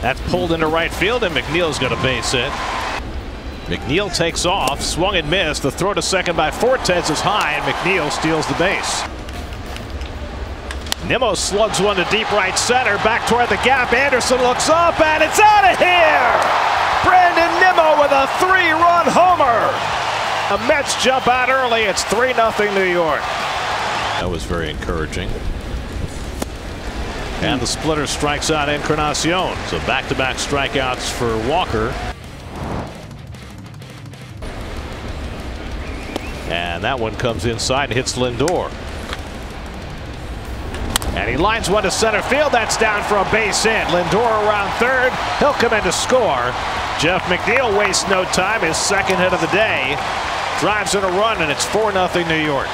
That's pulled into right field, and McNeil's going to base it. McNeil takes off, swung and missed. The throw to second by Fortes is high, and McNeil steals the base. Nimmo slugs one to deep right center, back toward the gap. Anderson looks up, and it's out of here! Brandon Nimmo with a three-run homer! The Mets jump out early. It's 3-0 New York. That was very encouraging. And the splitter strikes out Encarnacion. So back-to-back strikeouts for Walker. And that one comes inside and hits Lindor. And he lines one to center field. That's down for a base hit. Lindor around third. He'll come in to score. Jeff McNeil wastes no time. His second hit of the day. Drives in a run, and it's 4-0 New York.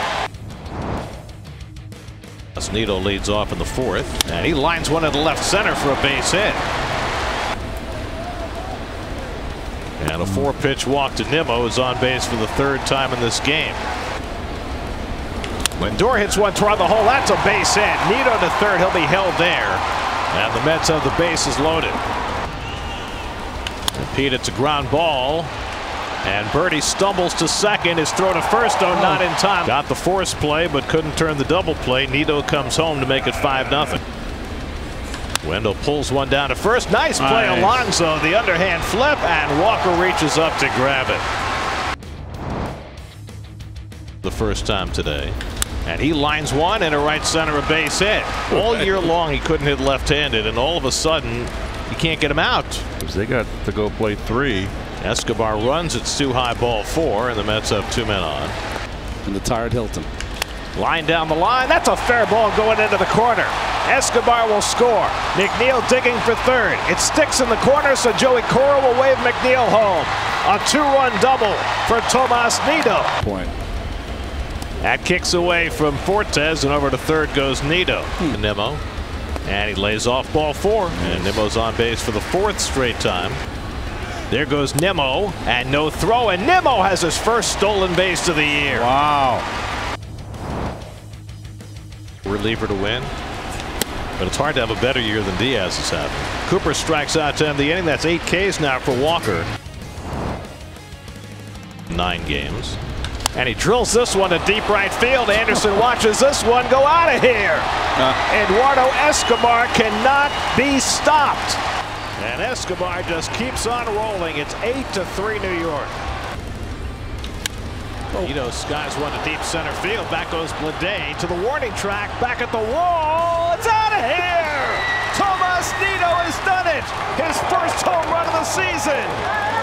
Nido leads off in the fourth, and he lines one to the left center for a base hit. And a four-pitch walk to Nimmo is on base for the third time in this game. Lindor hits one toward the hole. That's a base hit. Nido to third. He'll be held there. And the Mets have the bases loaded. Repeat, it's a ground ball. And Birdie stumbles to second. His throw to first, though, not in time. Got the force play, but couldn't turn the double play. Nido comes home to make it 5-0. Wendell pulls one down to first. Nice play, Alonso. The underhand flip, and Walker reaches up to grab it. The first time today. And he lines one in a right center, a base hit. All year long, he couldn't hit left-handed, and all of a sudden, you can't get him out. Because they got to go play three. Escobar runs. It's too high, ball four, and the Mets have two men on. And the tired Hilton. Line down the line. That's a fair ball going into the corner. Escobar will score. McNeil digging for third. It sticks in the corner, so Joey Cora will wave McNeil home. A two-run double for Tomas Nido. Point. That kicks away from Fortes, and over to third goes Nido. Nimmo. And he lays off ball four. And Nimmo's on base for the fourth straight time. There goes Nimmo, and no throw, and Nimmo has his first stolen base of the year. Wow. Reliever to win, but it's hard to have a better year than Diaz has had. Cooper strikes out to end the inning. That's 8 Ks now for Walker. 9 games. And he drills this one to deep right field. Anderson watches this one go out of here. Eduardo Escobar cannot be stopped. And Escobar just keeps on rolling. It's 8-3 New York. Nido skies one to deep center field. Back goes Bleday to the warning track. Back at the wall. It's out of here! Tomas Nido has done it! His first home run of the season!